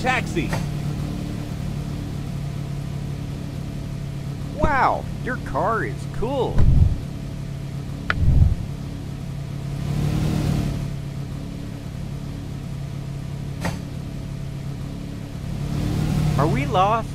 Taxi! Wow, your car is cool. Are we lost?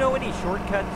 Know any shortcuts?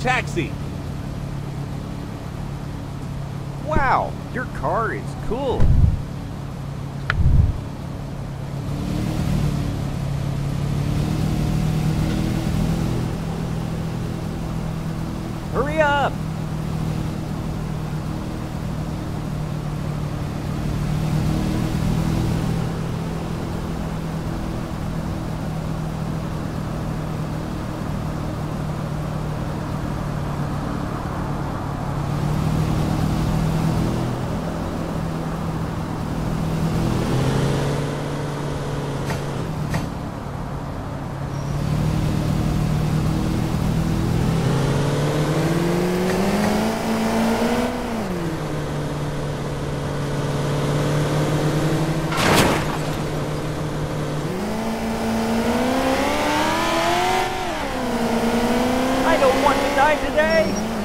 Taxi! Wow, your car is cool! Hurry up! Today